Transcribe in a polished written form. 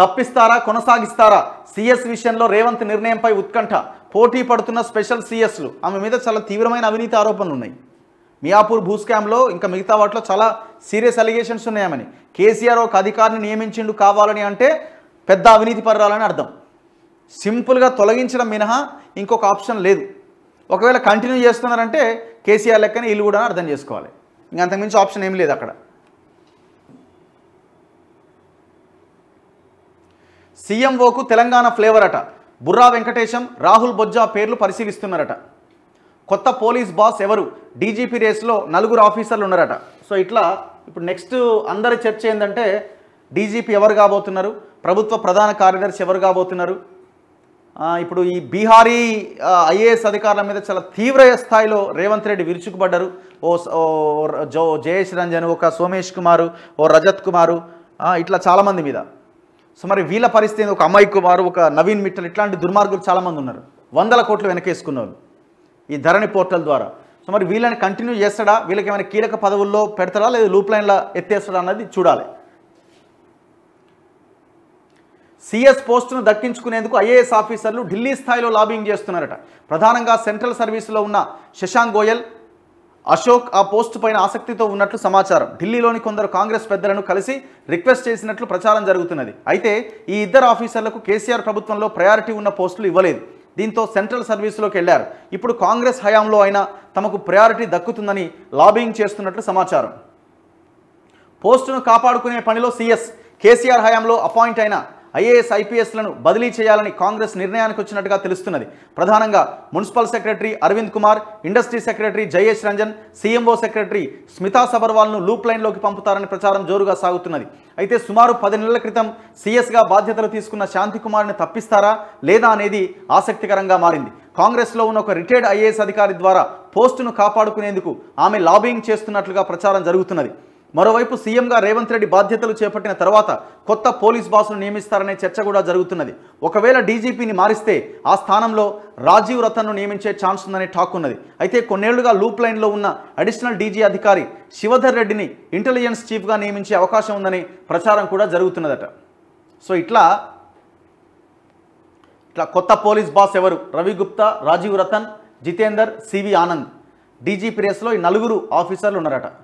తప్పిస్తారా కొనసాగిస్తారా CS విషయంలో రేవంత్ నిర్ణయంపై ఉత్కంఠ పోటీ పడుతున్న స్పెషల్ సిఎస్లు ఆమె మీద చాలా తీవ్రమైన అవినీతి ఆరోపణలు ఉన్నాయి మియాపూర్ భూ స్కామ్లో ఇంకా మిగతా వాటిలో చాలా సీరియస్ అలిగేషన్స్ ఉన్నాయని కేసీఆర్ ఒక అధికారిని నియమించిండు కావాలని అంటే పెద్ద అవినీతి పర్రాలని అర్థం సింపుల్గా తొలగించడం మినహా ఇంకొక ఆప్షన్ లేదు ఒకవేళ కంటిన్యూ చేస్తున్నారంటే కేసీఆర్ లెక్కనే ఇల్లు కూడా అర్థం చేసుకోవాలి ఇంకా అంతకుమించి ఆప్షన్ ఏమీ లేదు అక్కడ సీఎంఓకు తెలంగాణ ఫ్లేవర్ అట బుర్రా వెంకటేశం రాహుల్ బొజ్జా పేర్లు పరిశీలిస్తున్నారట కొత్త పోలీస్ బాస్ ఎవరు డీజీపీ రేస్లో నలుగురు ఆఫీసర్లు ఉన్నారట సో ఇట్లా ఇప్పుడు నెక్స్ట్ అందరి చర్చ ఏంటంటే డీజీపీ ఎవరు కాబోతున్నారు ప్రభుత్వ ప్రధాన కార్యదర్శి ఎవరు కాబోతున్నారు ఇప్పుడు ఈ బీహారీ ఐఏఎస్ అధికారుల మీద చాలా తీవ్ర స్థాయిలో రేవంత్ రెడ్డి విరుచుకుపడ్డారు ఓ జయేష్ రంజన్ ఒక సోమేష్ కుమారు ఓ రజత్ కుమారు ఇట్లా చాలామంది మీద సో మరి వీళ్ళ పరిస్థితి ఒక అమ్మాయి కుమారు ఒక నవీన్ మిట్టల్ ఇట్లాంటి దుర్మార్గులు చాలామంది ఉన్నారు వందల కోట్లు వెనకేసుకున్న వాళ్ళు ఈ ధరణి పోర్టల్ ద్వారా సో మరి వీళ్ళని కంటిన్యూ చేస్తాడా వీళ్ళకి ఏమైనా కీలక పదవుల్లో పెడతాడా లేదా లూప్ లైన్లో ఎత్తేస్తాడా అన్నది చూడాలి సిఎస్ పోస్టును దక్కించుకునేందుకు ఐఏఎస్ ఆఫీసర్లు ఢిల్లీ స్థాయిలో లాబింగ్ చేస్తున్నారట ప్రధానంగా సెంట్రల్ సర్వీసులో ఉన్న శశాంక్ గోయల్ అశోక్ ఆ పోస్టు పైన ఆసక్తితో ఉన్నట్లు సమాచారం ఢిల్లీలోని కొందరు కాంగ్రెస్ పెద్దలను కలిసి రిక్వెస్ట్ చేసినట్లు ప్రచారం జరుగుతున్నది అయితే ఈ ఇద్దరు ఆఫీసర్లకు కేసీఆర్ ప్రభుత్వంలో ప్రయారిటీ ఉన్న పోస్టులు ఇవ్వలేదు దీంతో సెంట్రల్ సర్వీసులోకి వెళ్లారు ఇప్పుడు కాంగ్రెస్ హయాంలో అయినా తమకు ప్రయారిటీ దక్కుతుందని లాబింగ్ చేస్తున్నట్లు సమాచారం పోస్టును కాపాడుకునే పనిలో సీఎస్ కేసీఆర్ హయాంలో అపాయింట్ అయిన ఐఏఎస్ ఐపీఎస్లను బదిలీ చేయాలని కాంగ్రెస్ నిర్ణయానికి వచ్చినట్టుగా తెలుస్తున్నది ప్రధానంగా municipal secretary Arvind Kumar industry secretary Jayesh Ranjan CMO secretary Smita సబర్వాల్ను లూప్ లైన్లోకి పంపుతారని ప్రచారం జోరుగా సాగుతున్నది అయితే సుమారు 10 నెలల క్రితం సీఎస్గా బాధ్యతలు తీసుకున్న శాంతి కుమార్ని తప్పిస్తారా లేదా అనేది ఆసక్తికరంగా మారింది కాంగ్రెస్లో ఉన్న ఒక రిటైర్డ్ ఐఏఎస్ అధికారి ద్వారా పోస్టును కాపాడుకునేందుకు ఆమె లాబింగ్ చేస్తున్నట్లుగా ప్రచారం జరుగుతున్నది మరోవైపు సీఎంగా రేవంత్ రెడ్డి బాధ్యతలు చేపట్టిన తర్వాత కొత్త పోలీస్ బాసును నియమిస్తారనే చర్చ కూడా జరుగుతున్నది ఒకవేళ డీజీపీని మారిస్తే ఆ స్థానంలో రాజీవ్ రతన్ను నియమించే ఛాన్స్ ఉందనే టాక్ ఉన్నది అయితే కొన్నేళ్లుగా లూప్ లైన్లో ఉన్న అడిషనల్ డీజీ అధికారి శివధర్ రెడ్డిని ఇంటెలిజెన్స్ చీఫ్గా నియమించే అవకాశం ఉందనే ప్రచారం కూడా జరుగుతున్నదట సో ఇట్లా కొత్త పోలీస్ బాస్ ఎవరు రవి గుప్తా రాజీవ్ రతన్ జితేందర్ సివి ఆనంద్ డీజీపీ రేస్లో ఈ నలుగురు ఆఫీసర్లు ఉన్నారట